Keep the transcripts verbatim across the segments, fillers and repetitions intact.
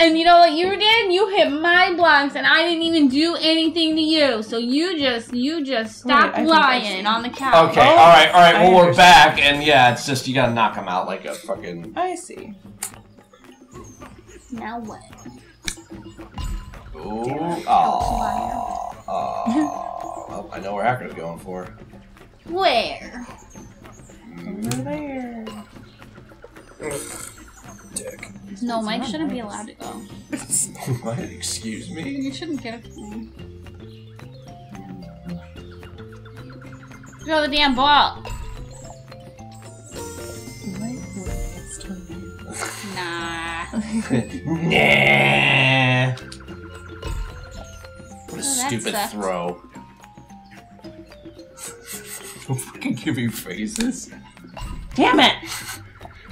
And you know what you did? You hit my blocks, and I didn't even do anything to you. So you just, you just stop Wait, lying on the couch. Okay, oh, all right, all right. I well, understand. We're back, and yeah, it's just you gotta knock him out like a fucking. I see. Now what? Ooh, oh, oh, I know where Hacker's going for. Where? Over there. Dick. No, Mike shouldn't be allowed to go. Excuse me? You shouldn't get a plane. Throw the damn ball! Nah. Nah. What a oh, stupid sucked. throw. Don't fucking give me phrases. Damn it!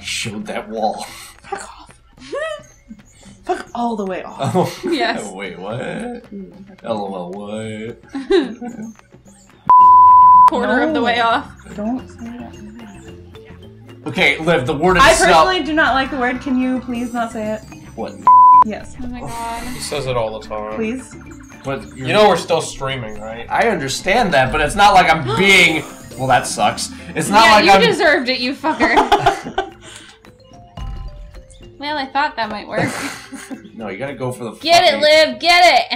Showed that wall. Fuck off. Fuck all the way off. Oh, yes. Oh, wait, what? L O L, what? Quarter no. of the way off. Don't say that. Okay, Liv, the word itself. I personally do not like the word. Can you please not say it? What? Yes. Oh my god. He says it all the time. Please. But you know we're still streaming, right? I understand that, but it's not like I'm being. Well, that sucks. It's not yeah, like you I'm... deserved it, you fucker. Well, I thought that might work. No, you gotta go for the. Get fucking... it, Liv. Get it.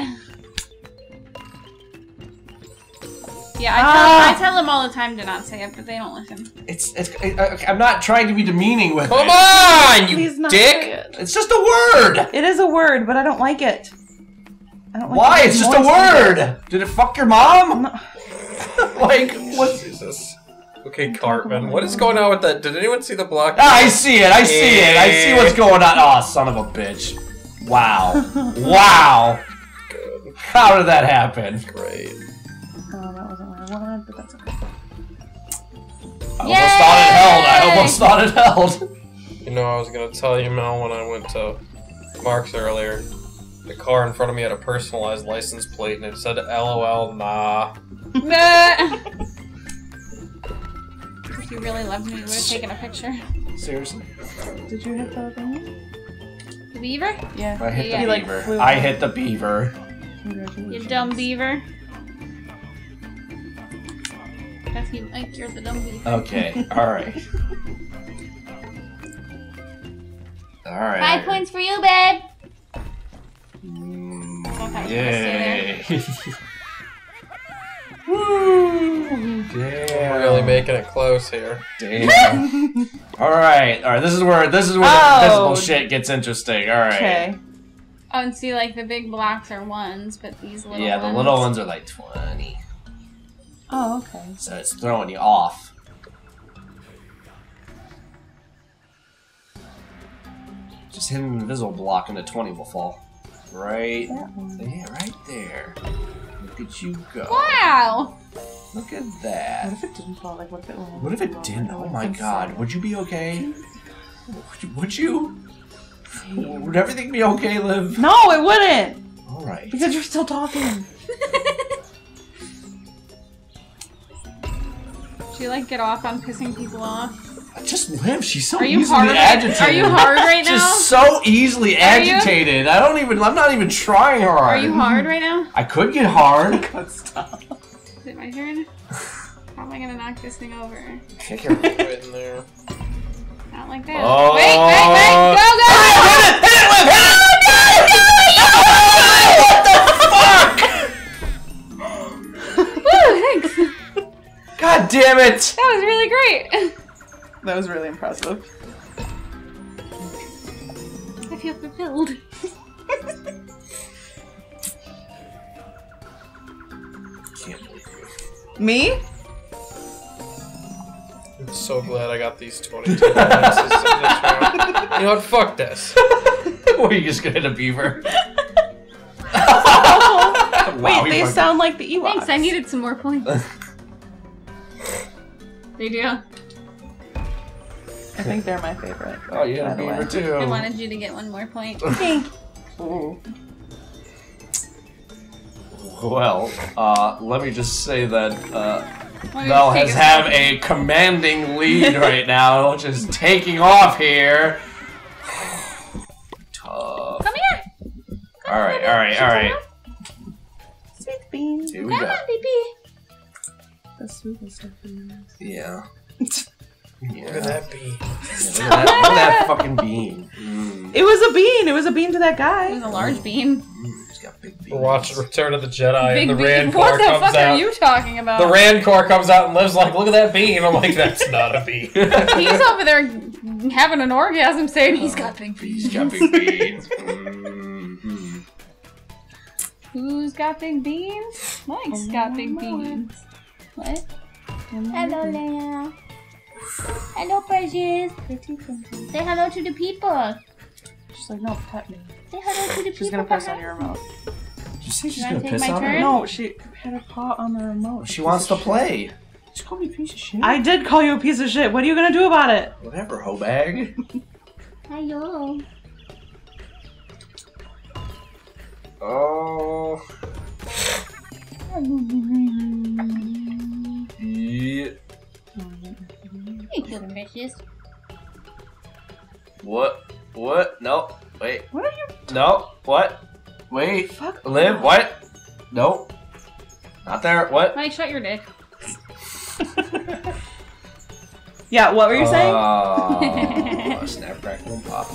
Yeah, I tell, ah! I tell them all the time to not say it, but they don't listen. It's it's. It, I'm not trying to be demeaning with. Come it. on, you Please dick! It. It's just a word. It is a word, but I don't like it. I don't like Why? It. It's just a word. It. Did it fuck your mom? Not... like what? Jesus. Okay, Cartman, what is going on with that? Did anyone see the block? Ah, I see it. I see yeah. it. I see what's going on. Oh, son of a bitch! Wow. Wow. Good. How did that happen? Great. Oh, that wasn't what I wanted, but that's okay. I Yay! almost thought it held. I almost thought it held. You know, I was gonna tell you, Mel, when I went to Mark's earlier, the car in front of me had a personalized license plate, and it said L O L, nah. Nah. If you really loved me, you would have taken a picture. Seriously? Did you hit the thing? The beaver? Yeah. I hit yeah. the beaver. Like, I hit the beaver. You dumb beaver. If you like, you're the dumb beaver. Okay, alright. Alright. Five points for you, babe! Mm, yay! Woo! Damn. We're really making it close here. Damn. Alright, alright, this is where this is where oh. the invisible shit gets interesting. Alright. Okay. Oh, and see, like, the big blocks are ones, but these little yeah, ones... Yeah, the little ones are like twenty. Oh, okay. So it's throwing you off. Just hit an invisible block and a twenty will fall. Right there, right there. Look at you go. Wow! Look at that. What if it didn't fall? Like, what if it went? What if it didn't? Oh my god. Would you be okay? Would you? Would everything be okay, Liv? No, it wouldn't! Alright. Because you're still talking. Do you like get off on pissing people off? I just Liv, she's so easily hard? agitated. Are you hard right now? Just so easily Are agitated. You? I don't even. I'm not even trying hard. Are you hard right now? I could get hard. God, stop. Is it my turn? How am I gonna knock this thing over? Kick your foot in there. Not like that. Oh. Wait, wait, wait! Go, go! Hit it! Hit it, Liv! Hit it! What the fuck? Woo! Thanks. God damn it! That was really great! That was really impressive. I feel fulfilled. Can't believe it. Me? I'm so glad I got these twenty-two in this round. You know what? Fuck this. Or you just gonna hit a beaver? Wow, wait, they sound like the Ewoks. Thanks, I needed some more points. They do. I think they're my favorite. Oh, you had a beaver too. I wanted you to get one more point. Thank you. Well, uh, let me just say that uh, Mel has have a commanding lead right now, which is taking off here. Tough. Come here. All right, all right, all right. Sweet beans. Here we go. That's sweet and stuff in the mouth. Yeah. Yeah. Look at that bean. Yeah, look, at that, look at that fucking bean. Mm. It was a bean. It was a bean to that guy. It was a large mm. bean. Mm, he's got big beans. We're watching Return of the Jedi big and the bean. Rancor comes out. What the fuck out. Are you talking about? The Rancor comes out and Liv's like, look at that bean. I'm like, that's not a bean. He's over there having an orgasm saying he's got big beans. He's got big beans. Mm-hmm. Who's got big beans? Mike's oh, got big beans. What? Hello there. Hello, precious. Say hello to the people. She's like, no, pet me. Say hello to the people. She's gonna piss on your remote. Did you say she's gonna piss on her? No, she had her paw on the remote. She wants to play. She called me a piece of shit. I did call you a piece of shit. What are you gonna do about it? Whatever, hoe bag. Hello. Oh. Yeah. Thank you, delicious. What? What? No. Wait. What are you? No. What? Wait. Fuck. Liv. What? No. Not there. What? Mike, shut your dick. Yeah. What were you saying? Uh, snap, crackle, and pop.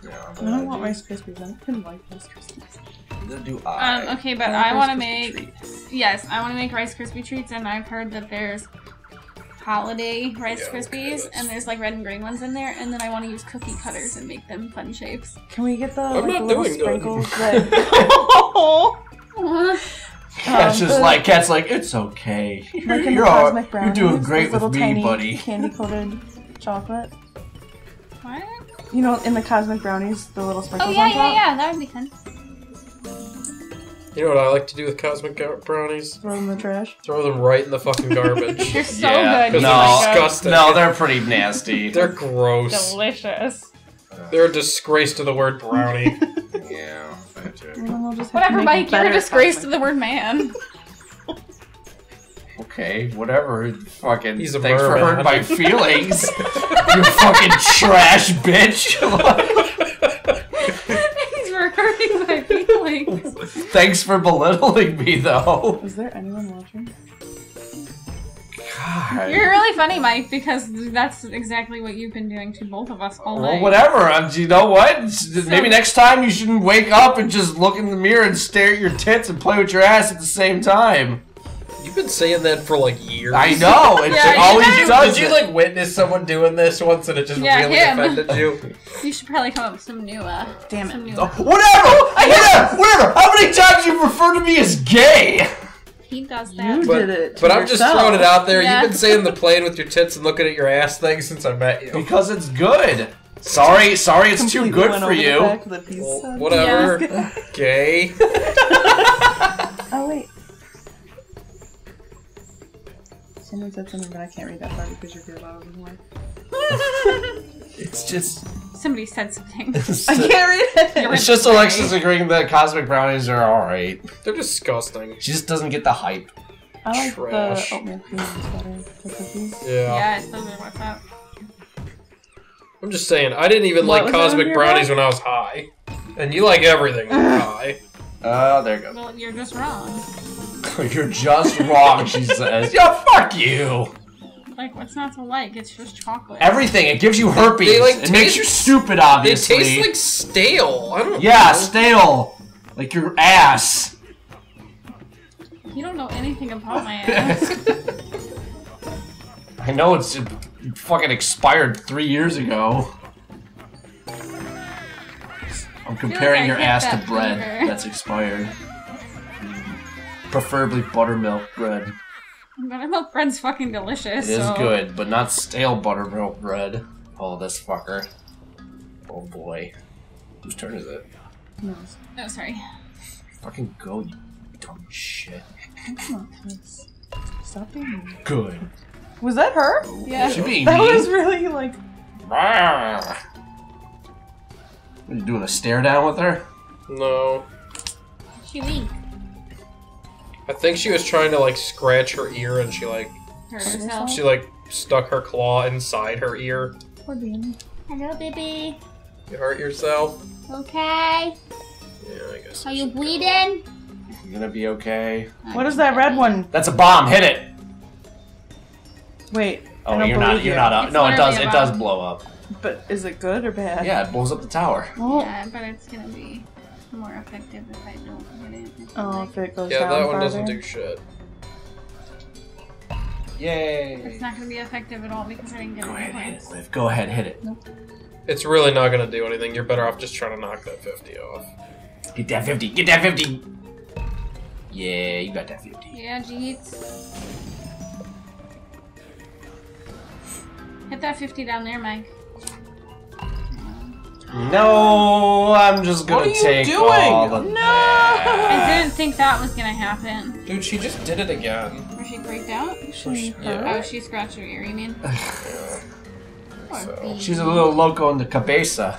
Yeah, I don't want Rice Krispies. I didn't like Rice Krispies. Do I. Um, okay, but I, I want to make treats. Yes, I want to make Rice Krispie treats, and I've heard that there's holiday Rice yeah, Krispies, okay, and there's like red and green ones in there, and then I want to use cookie cutters and make them fun shapes. Can we get the, like, the little sprinkles that? um, Cat's just like Cat's like it's okay. Like you're all, you're doing great with me, tiny buddy. Candy coated chocolate. What? You know, in the cosmic brownies, the little sprinkles. Oh yeah, on top. yeah, yeah, that would be fun. You know what I like to do with cosmic brownies? Throw them in the trash. Throw them right in the fucking garbage. They're so yeah, good. No, they're disgusting. No, they're pretty nasty. They're gross. Delicious. Uh, they're a disgrace to the word brownie. Yeah. We'll just whatever, Mike. You're a disgrace cosmic. to the word man. Okay, whatever. Fucking. He's a thanks for hurting my feelings. You fucking trash bitch. Hurting my feelings. Thanks for belittling me, though. Is there anyone watching? God. You're really funny, Mike, because that's exactly what you've been doing to both of us all well, night. Whatever. I'm, you know what? So, maybe next time you shouldn't wake up and just look in the mirror and stare at your tits and play with your ass at the same time. You've been saying that for like years. I know. It yeah, always does. does Did you like witness someone doing this once and it just yeah, really him. offended you? You should probably come up with some new, uh, damn some it. New oh, whatever! Oh, I whatever! It. Whatever! How many times you refer to me as gay? He does that. You but, did it. But yourself. I'm just throwing it out there. Yeah. You've been saying the playing with your tits and looking at your ass thing since I met you. Because it's good. Sorry, sorry, it's Completely too good for you. Well, whatever. Yeah. Gay. Oh, wait. Someone said something, but I can't read that far because you're beer bottle anymore. It's just... Somebody said something. I can't read it! It's just Alexis agreeing that cosmic brownies are alright. They're disgusting. She just doesn't get the hype. I like Trash. the oatmeal cream better. The cookies. Yeah. Yeah, it doesn't work out. I'm just saying, I didn't even what like cosmic brownies when I was high. And you like everything when you're high. Oh, uh, there you go. Well, you're just wrong. You're just wrong, she says. Yo, fuck you! Like, what's not to like? It's just chocolate. Everything. It gives you herpes. They, like, it taste, makes you stupid, obviously. It tastes like stale. I don't yeah, know. stale. Like your ass. You don't know anything about my ass. I know it's it fucking expired three years ago. I'm comparing like your ass to bread flavor. that's expired. Preferably buttermilk bread. Buttermilk bread's fucking delicious. It so. is good, but not stale buttermilk bread. Oh, this fucker. Oh boy. Whose turn is it? No. Oh, sorry. Fucking go, you dumb shit. Stop being mean. Good. Was that her? Yeah. She being that mean? was really like. What, are you doing a stare down with her? No. She weak. I think she was trying to, like, scratch her ear, and she, like, herself? she, like, stuck her claw inside her ear. Poor baby. Hello, baby. You hurt yourself? Okay. Yeah, I guess. Are you bleeding? I'm gonna be okay. What is that red one? That's a bomb. Hit it. Wait. Oh, you're not. You're not up. No, it does. It does blow up. But is it good or bad? Yeah, it blows up the tower. Oh. Yeah, but it's gonna be more effective if I don't hit it. Oh, if it goes down. Yeah, that one doesn't do shit. Yay! It's not gonna be effective at all because I didn't get any points. Go ahead, hit it, Liv. Go ahead, hit it. Nope. It's really not gonna do anything. You're better off just trying to knock that fifty off. Get that fifty! Get that fifty! Yeah, you got that fifty. Yeah, Jeets. Hit that fifty down there, Mike. No, I'm just gonna what are you take doing? all the No! That. I didn't think that was gonna happen. Dude, she just did it again. Or she freaked out? She yeah. Oh, she scratched her ear, you mean? Yeah. So. She's a little loco in the cabeza.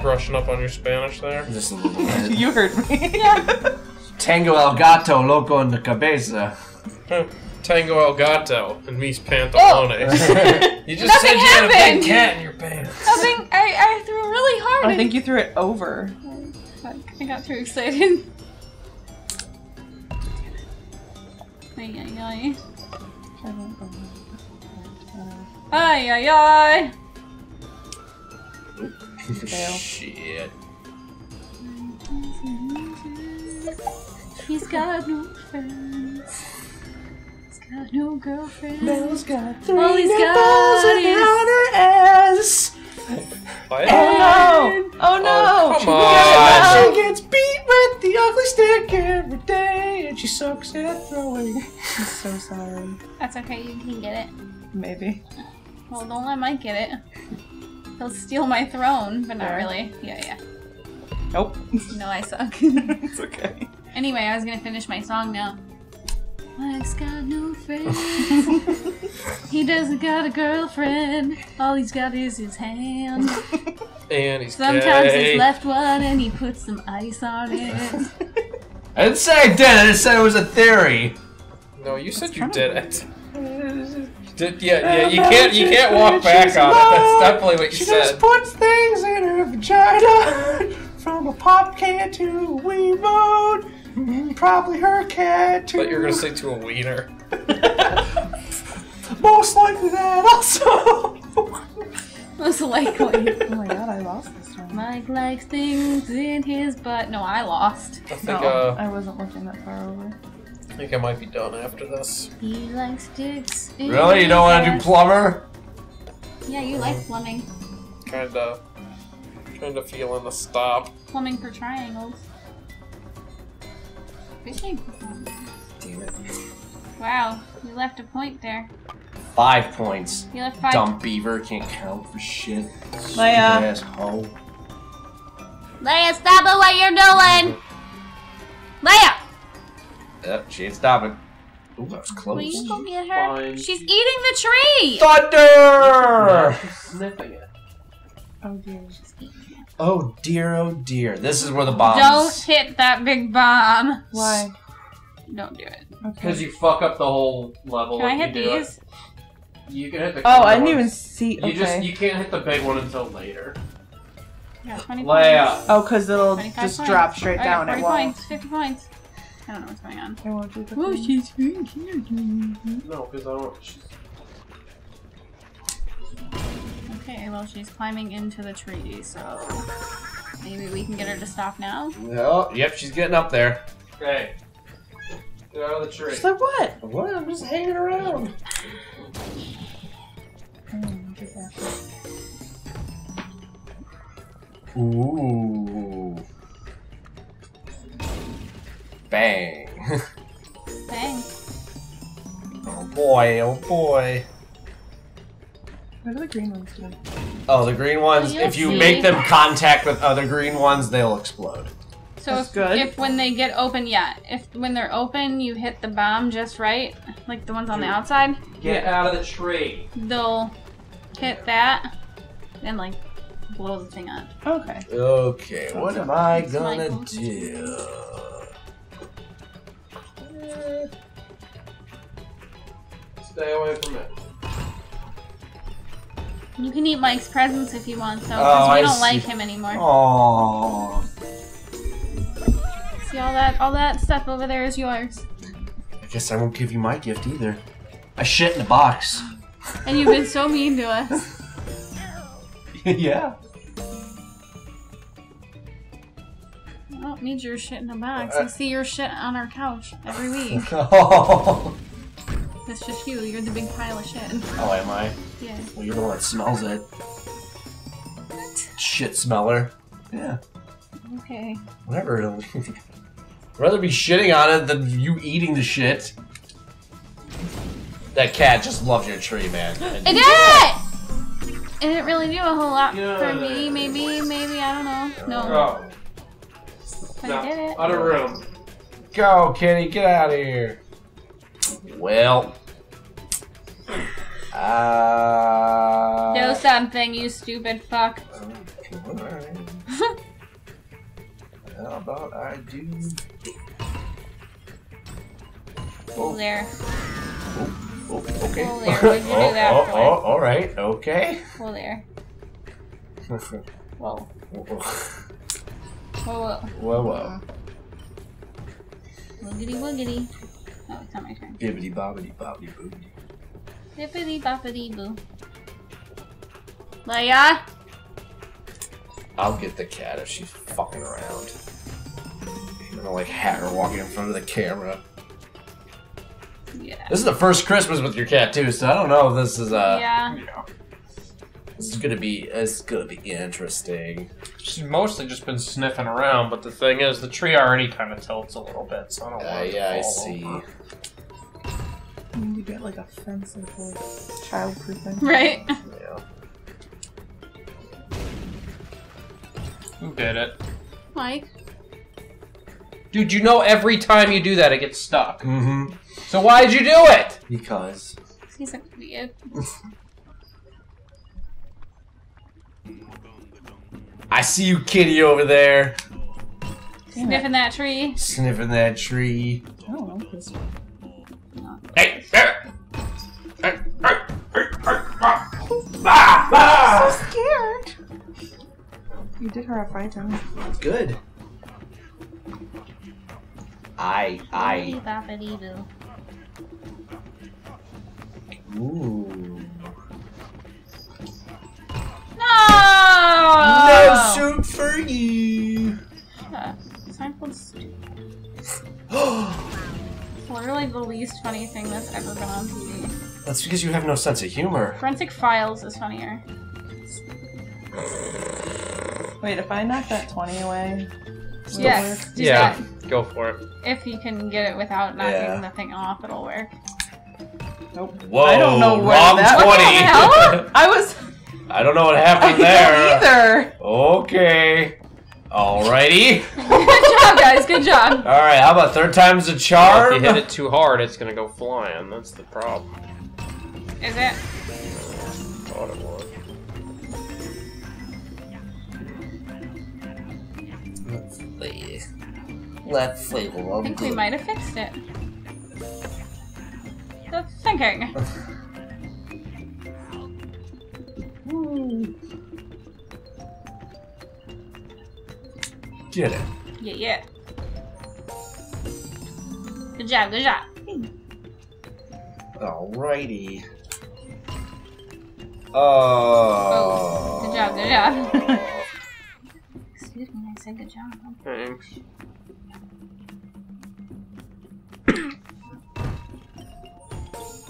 Brushing up on your Spanish there? Just a little bit. You heard me. Yeah. Tango el gato, loco in the cabeza. Tango el gato and mis pantalones. Oh. You just Nothing said you happened. had a big cat in your pants. Nothing. I, I threw really hard. I and... think you threw it over. I got too excited. Ay ay ay. Ay ay ay. Shit. He's got no friends. Got no girlfriend. Mel's got three All he's nipples got is... without her ass. Oh no! Oh no! Oh, come on. She gets beat with the ugly stick every day, and she sucks at throwing. I'm so sorry. That's okay. You can get it. Maybe. Well, don't let Mike get it. He'll steal my throne, but not yeah. really. Yeah, yeah. Nope. No, I suck. It's okay. Anyway, I was gonna finish my song now. Mike's got no friends. He doesn't got a girlfriend. All he's got is his hand. And he's Sometimes gay. He's left one and he puts some ice on it. I didn't say I did. I just said it was a theory. No, you said you did it. You did, yeah, yeah. You can't. You can't walk back on it. That's definitely what you said. She just puts things in her vagina, from a pop can to a Wiimote. Probably her cat too. I thought you were gonna say to a wiener. Most likely that also. Most likely. Oh my god, I lost this one. Mike likes things in his butt. No, I lost. I think no, uh, I wasn't looking that far over. I think I might be done after this. He likes dicks. In really? You don't want to do plumber? Yeah, you um, like plumbing. Kinda. Kinda feeling the stop. Plumbing for triangles. Fishing. Damn it. Wow, you left a point there. Five points. You left five. Dumb beaver can't count for shit. Leia. Asshole. Leia, stop it! What you're doing, Leia? Yep, she ain't stopping. Ooh, that was close. Will you go get her? Fine. She's eating the tree. Thunder! She's sniffing it. Oh dear. She's eating. Oh dear, oh dear. This is where the bomb is. Don't hit that big bomb. Why? Don't do it. Because okay. you fuck up the whole level. Can I hit you these? You can hit the Oh, I didn't ones. even see. Okay. You just you can't hit the big one until later. Yeah, twenty points. Oh, because it'll just points. drop straight oh, down at once. fifty points. I don't know what's going on. I won't do the oh, thing. She's very cute. No, because I don't. She's... Okay, well, she's climbing into the tree, so maybe we can get her to stop now? No, yep, she's getting up there. Okay. Get out of the tree. She's like, what? What? I'm just hanging around. Ooh. Bang. Bang. Oh boy, oh boy. What do the green ones do? Oh, the green ones, oh, if you see. make them contact with other green ones, they'll explode. So if, if when they get open, yeah, if when they're open, you hit the bomb just right, like the ones on the outside. Get out of the tree. They'll hit that and like blow the thing up. Okay. Okay, so what am I gonna Michael? do? Stay away from it. You can eat Mike's presents if you want, so because oh, we I don't see. like him anymore. Aww. See all that all that stuff over there is yours. I guess I won't give you my gift either. I shit in a box. And you've been so mean to us. Yeah. I don't need your shit in a box. Uh, I see your shit on our couch every week. Oh. That's just you. You're the big pile of shit. Oh, am I? Yeah. Well, you're the one that smells it. What? Shit smeller. Yeah. Okay. Whatever. I'd rather be shitting on it than you eating the shit. That cat just loves your tree, man. It did! It didn't really do a whole lot yeah. for me. Maybe, maybe, I don't know. No. Oh. I no. did it. Out of room. Go, kitty. Get out of here. Well, uh, do something, you stupid fuck. Okay. How about I do? Oh, there. Oh, oh, okay. Oh, there. What'd you do oh, that oh, oh, all right. Okay. Oh, there. Whoa. Whoa. Whoa. Whoa. Whoa. Whoa. Wiggity, wiggity. Oh, it's not my turn. Bibbity bobbity bobbity boobity. Bibbity bobbity boo. Leia? I'll get the cat if she's fucking around. I'm gonna like have her walking in front of the camera. Yeah. This is the first Christmas with your cat too, so I don't know if this is uh yeah. You know, this is gonna be it's gonna be interesting. She's mostly just been sniffing around, but the thing is, the tree already kind of tilts a little bit, so I don't uh, want yeah, to fall over. Yeah, I see. You got like a fence that's like childproofing. Right. Yeah. Who did it? Mike. Dude, you know every time you do that, it gets stuck. Mm-hmm. So why did you do it? Because. He's an idiot. I see you, kitty, over there. Sniffing that tree. Sniffing that tree. I don't like this one. No. Hey! Hey! Hey! Hey! Hey! I'm so scared. You did her a fine time. Good. I. I. Ooh. No suit for you. Seinfeld's stupid. It's literally the least funny thing that's ever been on T V. That's because you have no sense of humor. Forensic Files is funnier. Wait, if I knock that twenty away. Yes. Yeah. That. Go for it. If you can get it without knocking yeah. the thing off, it'll work. Nope. Whoa. I don't know where wrong that twenty. What the hell? I was. I don't know what happened there. Either. Okay. Alrighty. Good job, guys. Good job. Alright, how about third time's a charm? Well, if you hit it too hard, it's going to go flying. That's the problem. Is it? I thought it was. Let's see. Let's see. I think we might have fixed it. That's thinking. Ooh. Get it. Yeah, yeah. Good job, good job. Alrighty. Oh. oh. Good job, good job. Excuse me, I said good job. Thanks.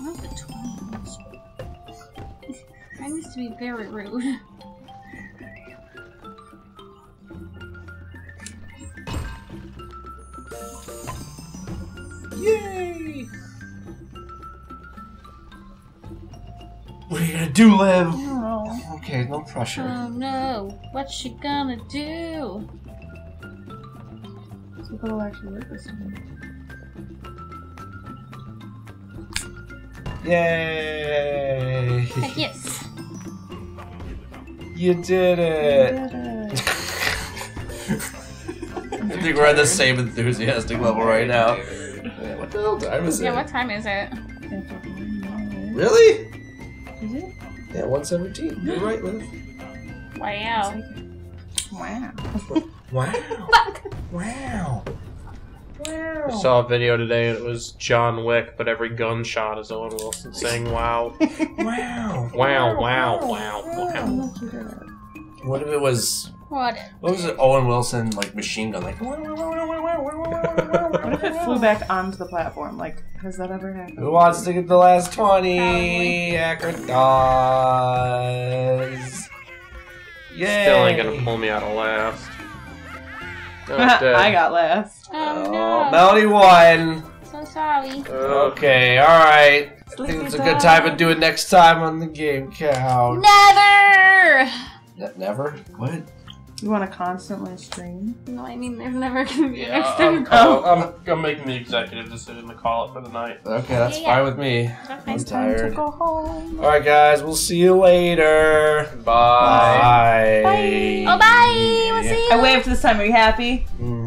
Not the twins. I used to be very rude. Yay! What are you gonna do, Liv? No. Okay, no pressure. Oh no, what's she gonna do? So it'll actually work this time. Yay! Heck yes! You did it! You did it. I think we're at the same enthusiastic level right now. What the hell time is yeah, it? Yeah, what time is it? Really? Is it? Yeah, one seventeen. You're right, Lynn. Wow. Wow. Wow. Wow. Wow. I saw a video today and it was John Wick, but every gunshot is Owen Wilson saying wow. Wow. Wow, wow, wow, wow, wow. What if it was... What? What was it? Owen Wilson, like, machine gun, like... What if it flew back onto the platform? Like, has that ever happened? Who wants to get the last twenty? Acrodice. Yay. Still ain't gonna pull me out of last. No, I got last. Oh, oh no. Melody won. So sorry. Okay, alright. I think it's a good time to do it next time on the game couch. Never! Ne never? What? You want to constantly stream? No, I mean, there's never going to be yeah, an extra I'm, oh. I'm, I'm making the executive decision to call it for the night. Okay, that's yeah, fine yeah. with me. Okay. I'm tired. Time to go home. All right, guys, we'll see you later. Bye. Bye. Bye. Oh, bye. We'll see you. I waved this time. Are you happy? Mm.